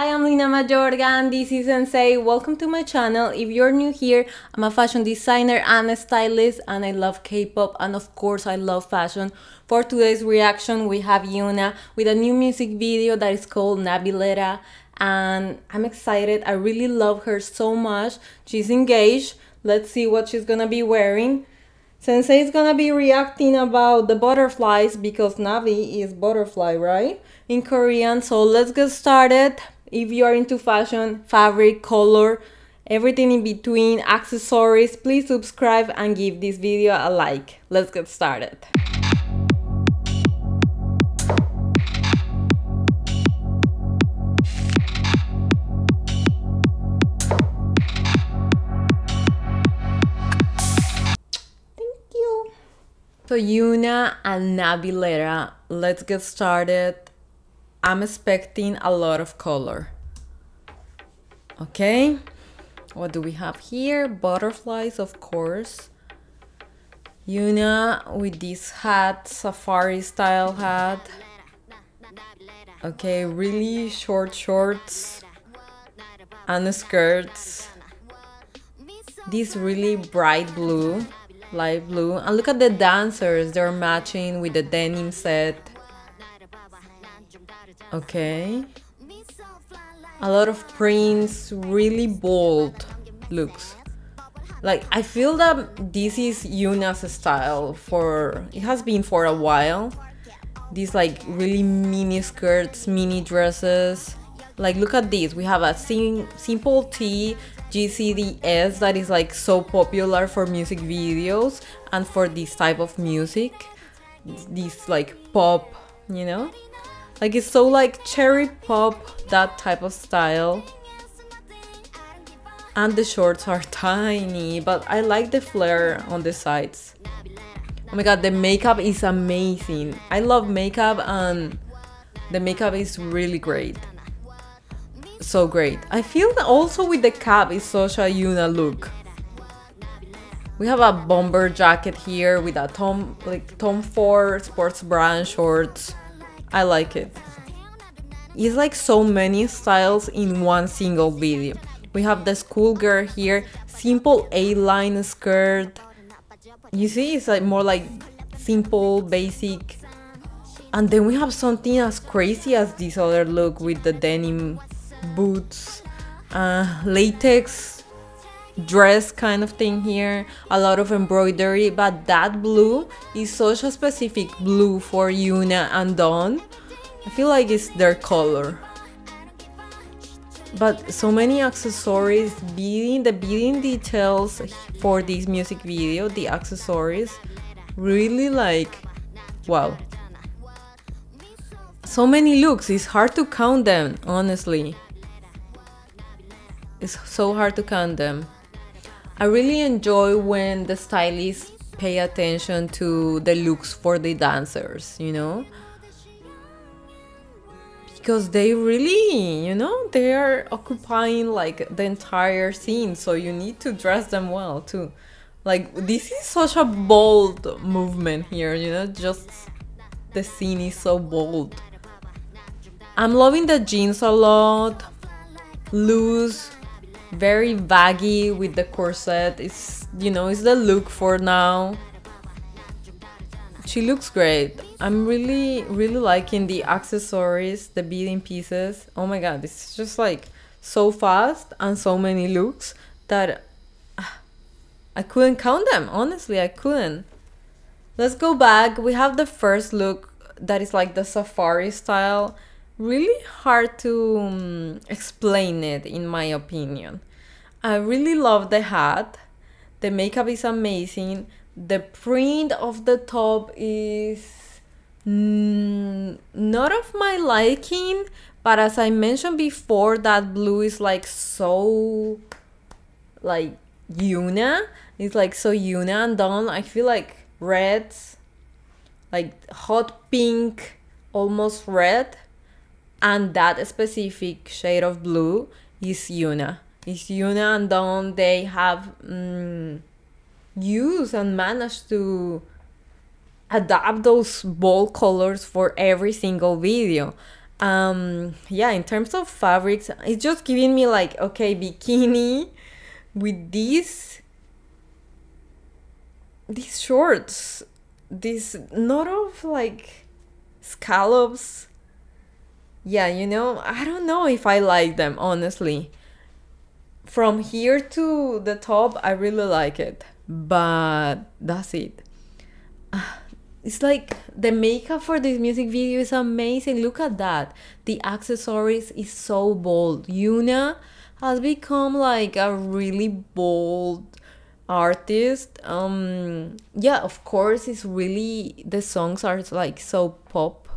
Hi, I'm Lina Mayorga and this is Sensei. Welcome to my channel. If you're new here, I'm a fashion designer and a stylist and I love K-pop and of course I love fashion. For today's reaction we have HyunA with a new music video that is called Nabillera and I'm excited. I really love her so much. She's engaged. Let's see what she's gonna be wearing. Sensei is gonna be reacting about the butterflies because Nabi is butterfly, right? In Korean, so let's get started. If you are into fashion, fabric, color, everything in between, accessories, please subscribe and give this video a like. Let's get started. Thank you. So HyunA and Nabillera, let's get started. I'm expecting a lot of color. Okay, what do we have here? Butterflies, of course. HyunA with this hat, safari style hat. Okay, really short shorts and skirts. This really bright blue, light blue. And look at the dancers, they're matching with the denim set. Okay, a lot of prints, really bold looks. Like, I feel that this is HyunA's style for, it has been for a while. These like really mini skirts, mini dresses. Like, look at this, we have a simple tee, GCDS, that is like so popular for music videos and for this type of music. This like pop, you know? Like, it's so like cherry pop, that type of style. And the shorts are tiny, but I like the flare on the sides. Oh my god, the makeup is amazing. I love makeup and the makeup is really great. So great. I feel that also with the cap is such a HyunA look. We have a bomber jacket here with a Tom Ford sports brand shorts. I like it. It's like so many styles in one single video. We have the schoolgirl here, simple A-line skirt. You see, it's like more like simple, basic. And then we have something as crazy as this other look with the denim boots, latex dress kind of thing here, a lot of embroidery, but that blue is such a specific blue for HyunA and Dawn. I feel like it's their color. But so many accessories, the beading details for this music video, the accessories, really like, wow. So many looks, it's hard to count them, honestly. It's so hard to count them. I really enjoy when the stylists pay attention to the looks for the dancers, you know? Because they really, you know, they are occupying like the entire scene, so you need to dress them well too. Like, this is such a bold movement here, you know? Just the scene is so bold. I'm loving the jeans a lot. Loose, very baggy with the corset. It's, you know, it's the look for now. She looks great. I'm really liking the accessories, the beading pieces. Oh my god, it's just like so fast and so many looks that I couldn't count them. Honestly, I couldn't. Let's go back. We have the first look that is like the safari style. Really hard to explain it, in my opinion. I really love the hat. The makeup is amazing. The print of the top is not of my liking, but as I mentioned before, that blue is like so like HyunA. It's like so HyunA and Dawn. I feel like reds, like hot pink, almost red. And that specific shade of blue is HyunA. It's HyunA and Dawn. They have used and managed to adapt those bold colors for every single video. Yeah, in terms of fabrics, it's just giving me like, okay, bikini with these shorts, this not of like scallops. Yeah, you know, I don't know if I like them, honestly. From here to the top, I really like it, but that's it. It's like the makeup for this music video is amazing. Look at that. The accessories is so bold. HyunA has become like a really bold artist. Yeah, of course, it's really, the songs are like so pop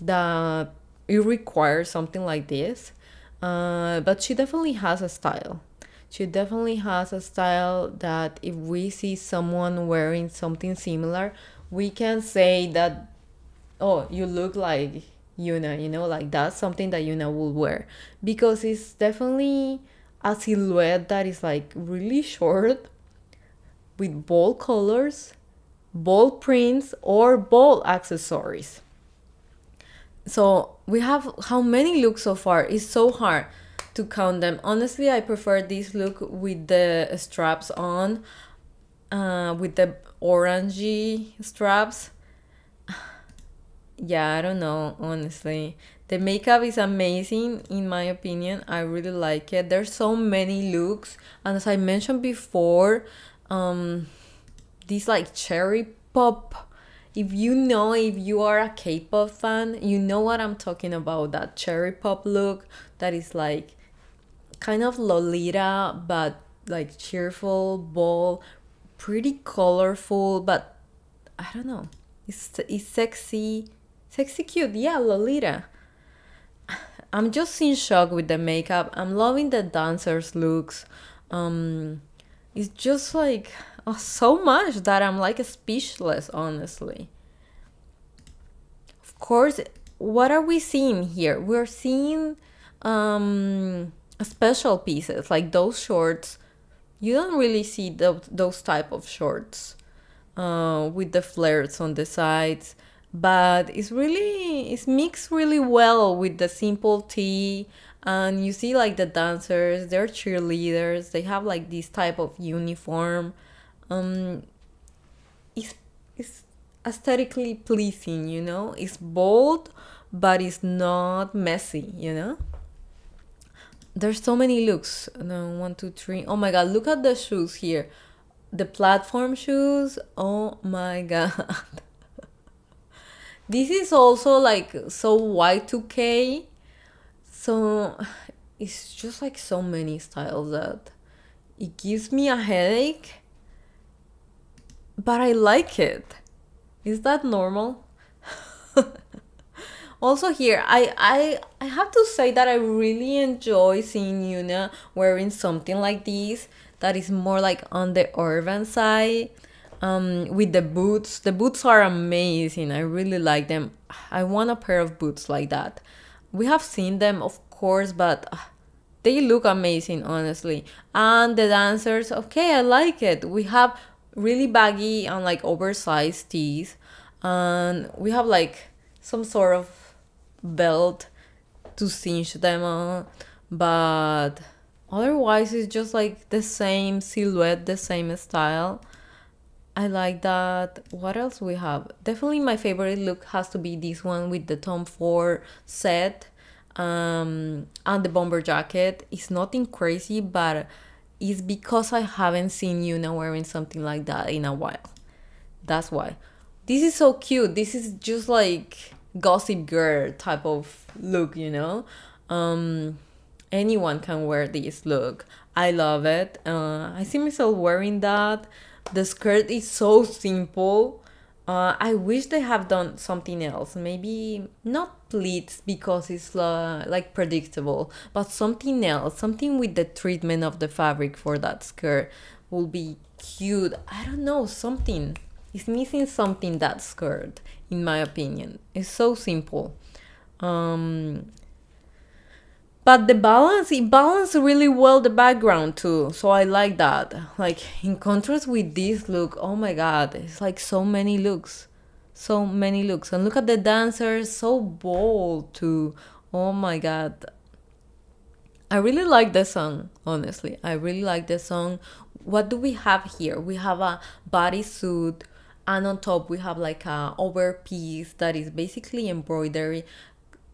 that it requires something like this. But she definitely has a style. She definitely has a style that if we see someone wearing something similar, we can say that, oh, you look like HyunA, you know, like that's something that HyunA would wear, because it's definitely a silhouette that is like really short with bold colors, bold prints, or bold accessories. So we have how many looks so far? It's so hard to count them. Honestly, I prefer this look with the straps on, with the orangey straps. Yeah, I don't know, honestly. The makeup is amazing, in my opinion. I really like it. There's so many looks, and as I mentioned before, these like cherry pop, if you are a K-pop fan, you know what I'm talking about, that cherry pop look that is like kind of Lolita, but like cheerful, bold, pretty colorful, but I don't know, it's sexy, sexy cute. Yeah, Lolita. I'm just in shock with the makeup. I'm loving the dancers' looks. It's just like, oh, so much that I'm like speechless, honestly. Of course, what are we seeing here? We're seeing special pieces like those shorts. You don't really see those type of shorts with the flares on the sides, but it's mixed really well with the simple tee, and you see like the dancers, they're cheerleaders, they have like this type of uniform. It's aesthetically pleasing, you know, it's bold, but it's not messy, you know. There's so many looks. No, 1, 2, 3. Oh my god, look at the shoes here. The platform shoes. Oh my god. This is also like so Y2K. So it's just like so many styles that it gives me a headache. But I like it. Is that normal? Also here, I have to say that I really enjoy seeing HyunA wearing something like this that is more like on the urban side, with the boots. The boots are amazing. I really like them. I want a pair of boots like that. We have seen them, of course, but they look amazing, honestly. And the dancers, okay, I like it. We have really baggy and like oversized tees, and we have like some sort of belt to cinch them on, but otherwise it's just like the same silhouette, the same style. I like that. What else we have? Definitely my favorite look has to be this one with the Tom Ford set, and the bomber jacket. It's nothing crazy, but it's because I haven't seen HyunA wearing something like that in a while. That's why. This is so cute. This is just like Gossip Girl type of look, you know. Anyone can wear this look. I love it. I see myself wearing that. The skirt is so simple. I wish they have done something else. Maybe not pleats, because it's like predictable, but something else, something with the treatment of the fabric for that skirt will be cute. I don't know, something. It's missing something, that skirt, in my opinion. It's so simple. But the balance, it balanced really well the background too. So I like that. Like in contrast with this look, oh my god, it's like so many looks. So many looks. And look at the dancers, so bold too. Oh my God. I really like this song, honestly. I really like this song. What do we have here? We have a bodysuit, and on top we have like a over piece that is basically embroidery.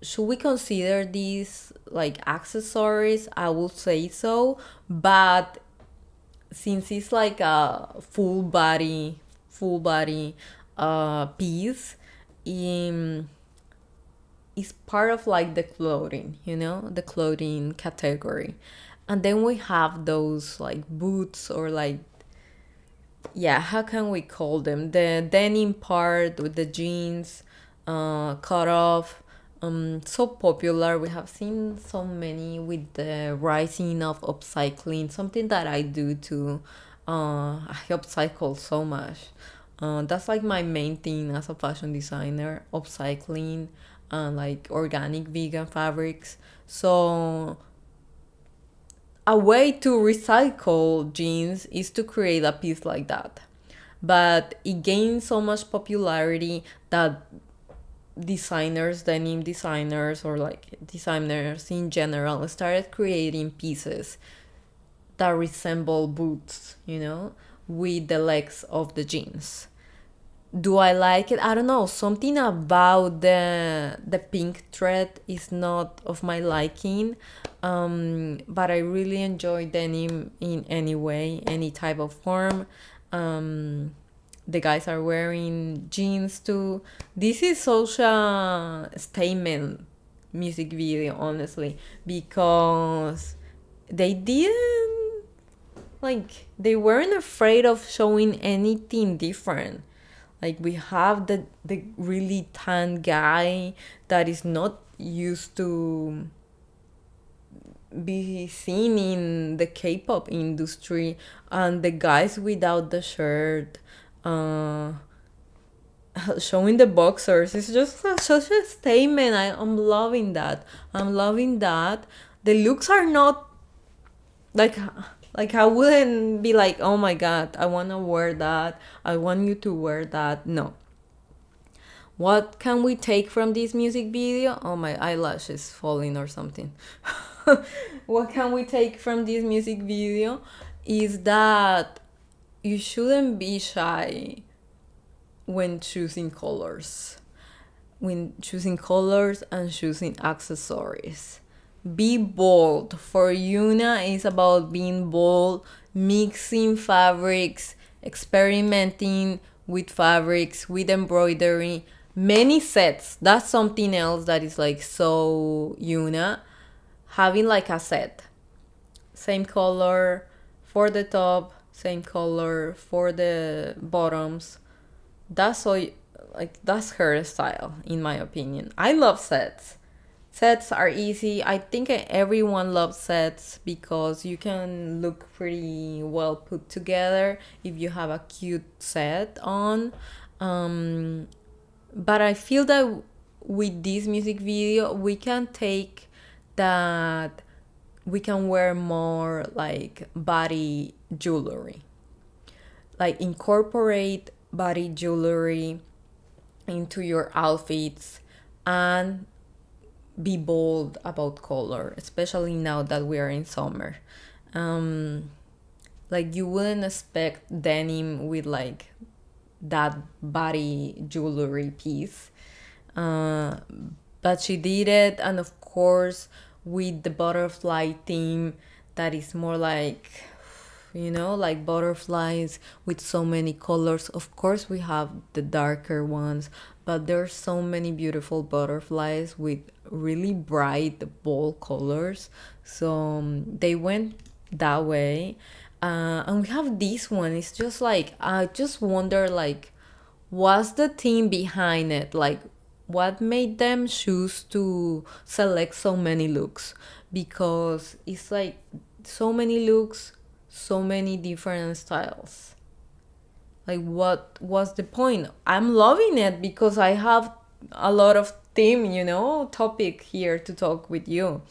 Should we consider these like accessories? I would say so, but since it's like a full body piece, it's part of like the clothing, you know, the clothing category. And then we have those like boots, or like, yeah, how can we call them? The denim part with the jeans cut off. So popular. We have seen so many with the rising of upcycling, something that I do too. I upcycle so much. That's like my main thing as a fashion designer, upcycling and like organic vegan fabrics. So a way to recycle jeans is to create a piece like that, but it gained so much popularity that designers, denim designers, or like designers in general, started creating pieces that resemble boots, you know, with the legs of the jeans. Do I like it? I don't know. Something about the pink thread is not of my liking, but I really enjoy denim in any way, any type of form. The guys are wearing jeans too. This is such a statement music video, honestly, because they didn't, like, they weren't afraid of showing anything different. Like, we have the really tan guy that is not used to be seen in the K-pop industry, and the guys without the shirt, showing the boxers. It's just such a statement. I'm loving that. I'm loving that. The looks are not like I wouldn't be like, oh my God, I want to wear that. I want you to wear that. No. What can we take from this music video? Oh, my eyelash is falling or something. What can we take from this music video is that you shouldn't be shy when choosing colors. When choosing colors and choosing accessories. Be bold. For HyunA is about being bold, mixing fabrics, experimenting with fabrics, with embroidery, many sets. That's something else that is like so HyunA. Having like a set. Same color for the top, same color for the bottoms. That's so, like, that's her style, in my opinion. I love sets. Sets are easy. I think everyone loves sets because you can look pretty well put together if you have a cute set on. But I feel that with this music video, we can take that. We can wear more like body jewelry, like incorporate body jewelry into your outfits, and be bold about color, especially now that we are in summer. Like, you wouldn't expect denim with like that body jewelry piece, but she did it. And of course, with the butterfly theme that is more like, you know, like butterflies with so many colors. Of course, we have the darker ones, but there are so many beautiful butterflies with really bright, bold colors. So they went that way. And we have this one. It's just like, I just wonder, like, what's the theme behind it? Like, what made them choose to select so many looks? Because it's like so many looks, so many different styles. Like, what was the point? I'm loving it because I have a lot of theme, you know, topic here to talk with you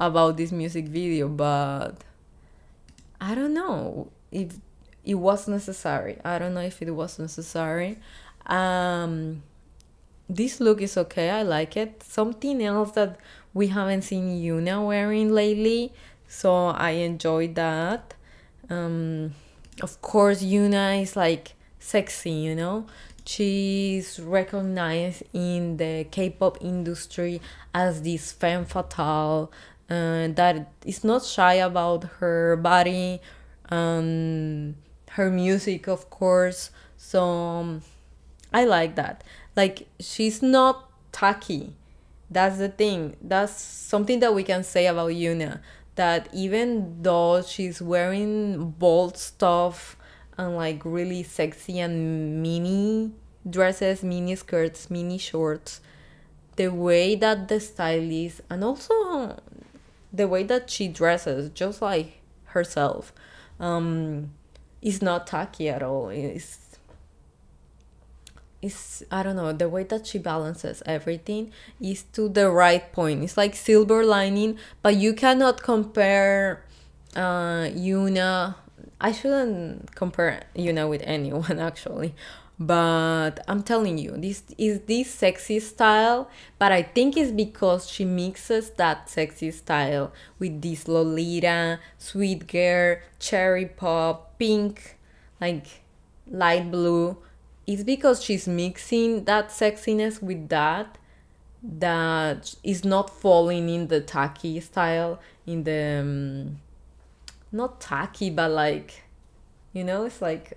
about this music video, but I don't know if it was necessary. I don't know if it was necessary. this look is okay, I like it. Something else that we haven't seen HyunA wearing lately, so I enjoyed that. Of course, HyunA is like sexy, you know? She's recognized in the K-pop industry as this femme fatale that is not shy about her body, her music, of course. So I like that. Like, she's not tacky. That's the thing. That's something that we can say about HyunA, that even though she's wearing bold stuff and like really sexy and mini dresses, mini skirts, mini shorts, the way that the stylist and also the way that she dresses, just like herself, is not tacky at all. It's, I don't know, the way that she balances everything is to the right point. It's like silver lining, but you cannot compare HyunA. I shouldn't compare HyunA with anyone, actually, but I'm telling you, this is this sexy style, but I think it's because she mixes that sexy style with this Lolita, sweet girl, cherry pop, pink, like light blue. It's because she's mixing that sexiness with that is not falling in the tacky style, in the not tacky, but like, you know, it's like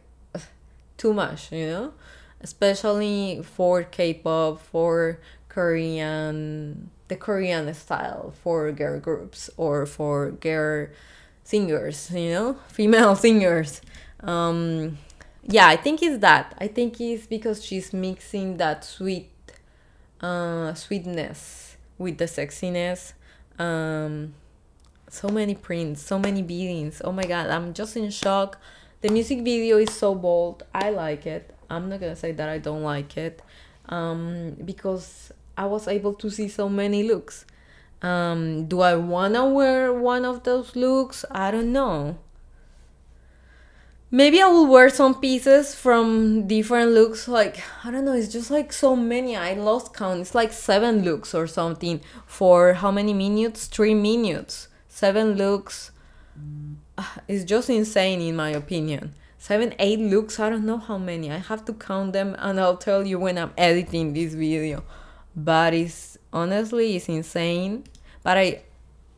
too much, you know, especially for K-pop, for Korean, the Korean style, for girl groups or for girl singers, you know, female singers. Yeah, I think it's that. I think it's because she's mixing that sweetness with the sexiness. So many prints, so many beatings. Oh my god, I'm just in shock. The music video is so bold. I like it. I'm not gonna say that I don't like it, because I was able to see so many looks. Do I wanna wear one of those looks? I don't know. Maybe I will wear some pieces from different looks, like, I don't know, it's just like so many, I lost count. It's like 7 looks or something for how many minutes? 3 minutes. 7 looks, it's just insane in my opinion. 7, 8 looks, I don't know how many, I have to count them and I'll tell you when I'm editing this video. But it's, honestly, it's insane, but I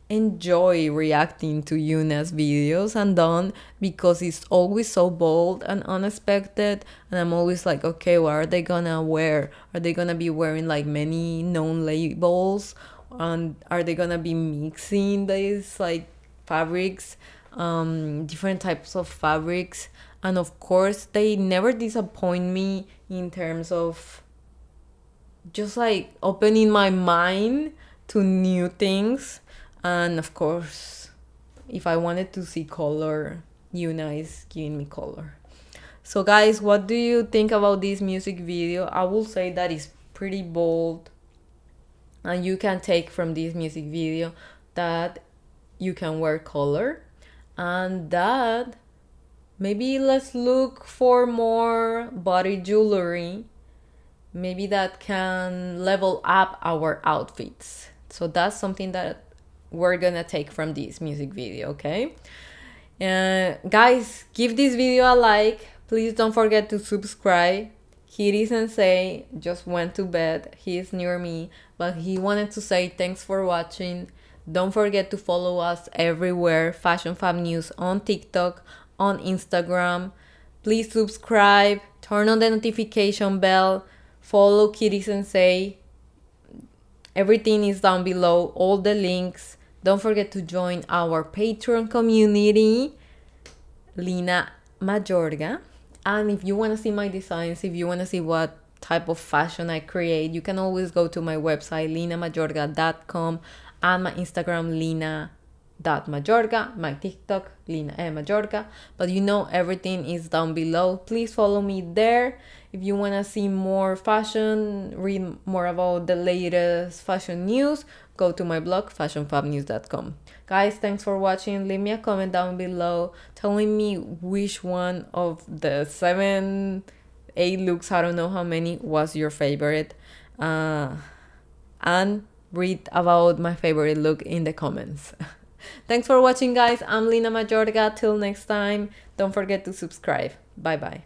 enjoy reacting to HyunA's videos and Don, because it's always so bold and unexpected, and I'm always like, okay, what are they gonna wear? Are they gonna be wearing like many known labels, and are they gonna be mixing these like fabrics, different types of fabrics? And of course they never disappoint me in terms of just like opening my mind to new things. And of course, if I wanted to see color, HyunA is giving me color. So guys, what do you think about this music video? I will say that it's pretty bold, and you can take from this music video that you can wear color, and that maybe let's look for more body jewelry. Maybe that can level up our outfits. So that's something that we're gonna take from this music video, okay? Guys, give this video a like. Please don't forget to subscribe. Kiri Sensei just went to bed. He is near me, but he wanted to say thanks for watching. Don't forget to follow us everywhere. Fashion Fab News on TikTok, on Instagram. Please subscribe. Turn on the notification bell. Follow Kiri Sensei. Everything is down below. All the links. Don't forget to join our Patreon community, Lina Mayorga. And if you want to see my designs, if you want to see what type of fashion I create, you can always go to my website, linamayorga.com, and my Instagram, lina.mayorga, my TikTok, linamayorga. But you know, everything is down below. Please follow me there. If you want to see more fashion, read more about the latest fashion news, go to my blog, fashionfabnews.com. Guys, thanks for watching. Leave me a comment down below telling me which one of the 7, 8 looks, I don't know how many, was your favorite. and read about my favorite look in the comments. Thanks for watching, guys. I'm Lina Mayorga. Till next time, don't forget to subscribe. Bye bye.